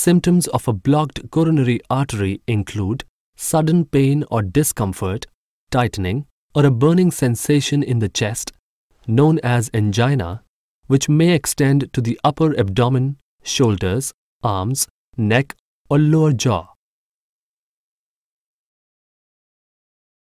Symptoms of a blocked coronary artery include sudden pain or discomfort, tightening, or a burning sensation in the chest, known as angina, which may extend to the upper abdomen, shoulders, arms, neck, or lower jaw.